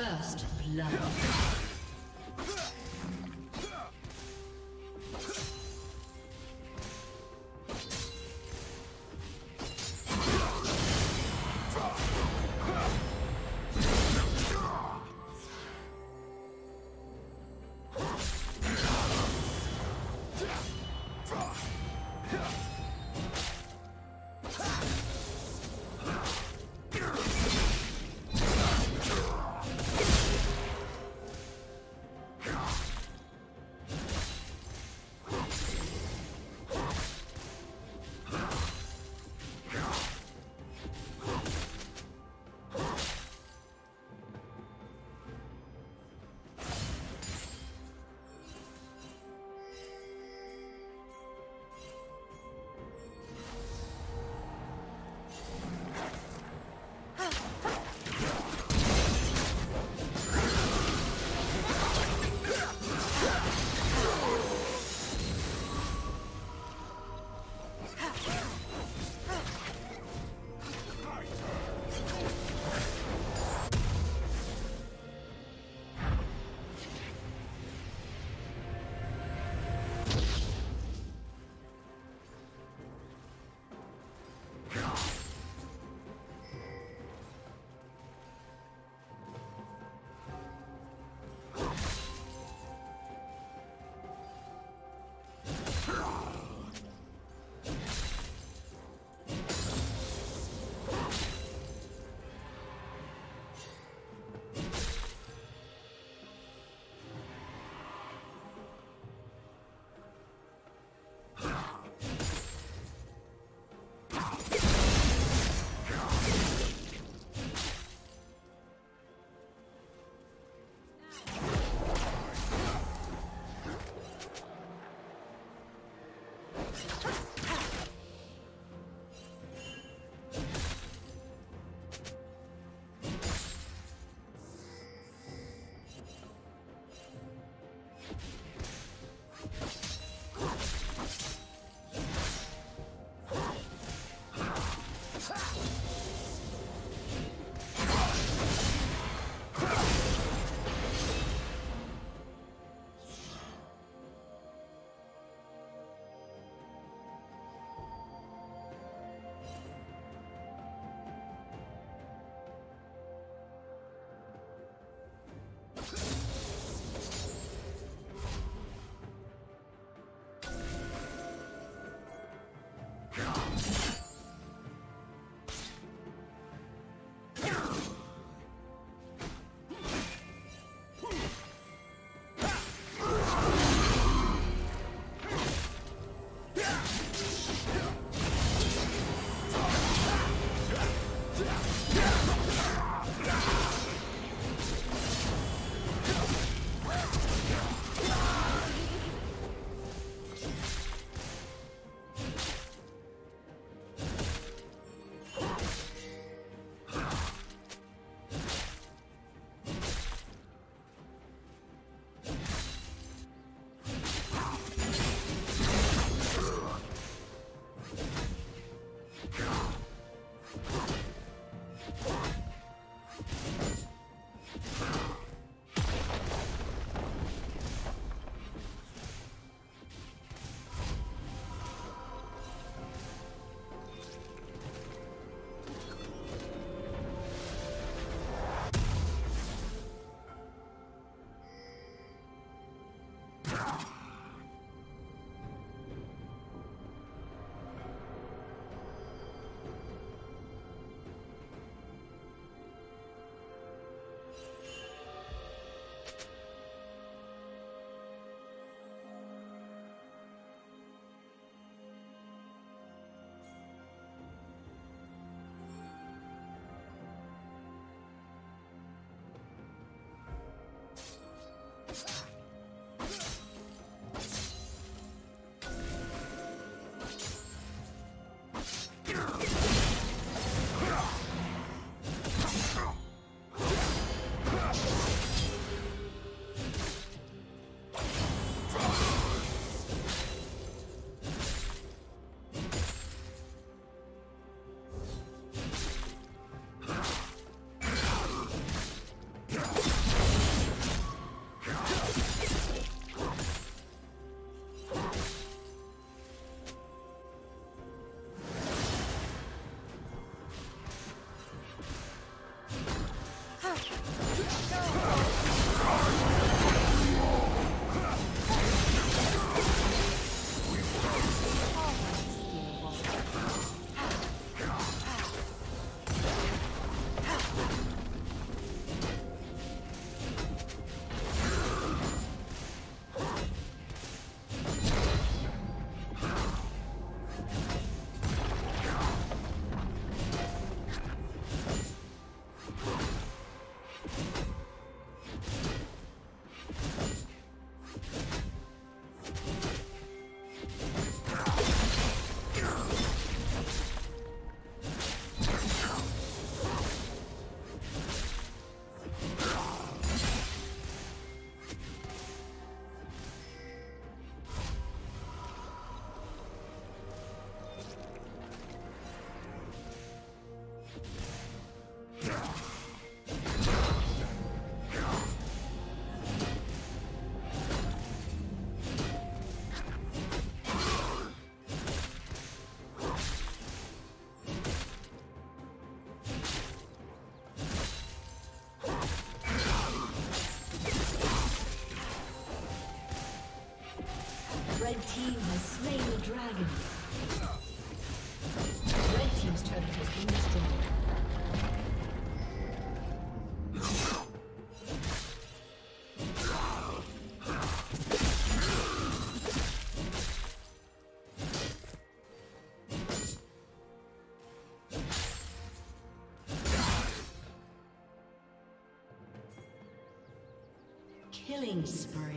First blood. Red team has slain the dragon. Red team's turret has been destroyed. Killing spree.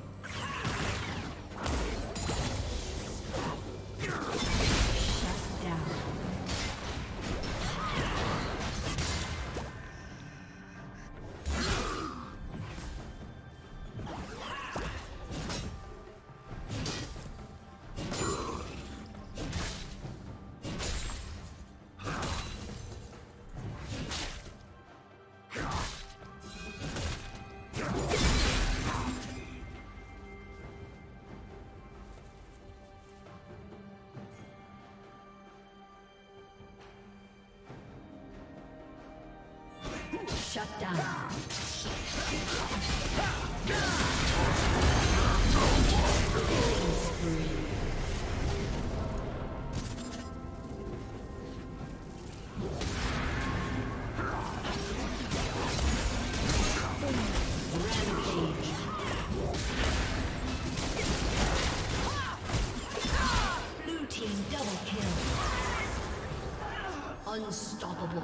Shut down. Rampage. Blue team double kill. Unstoppable.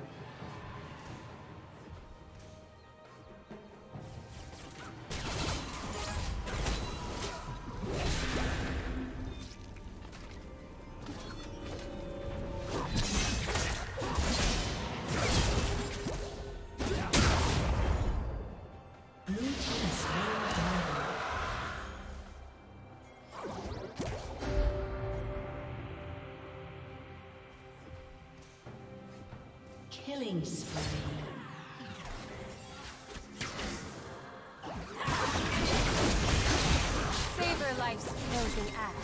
Killing spree. Savor life's closing act.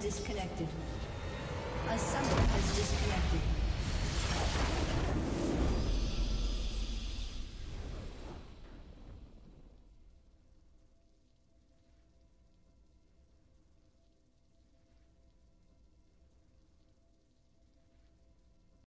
Disconnected. A summoner has disconnected.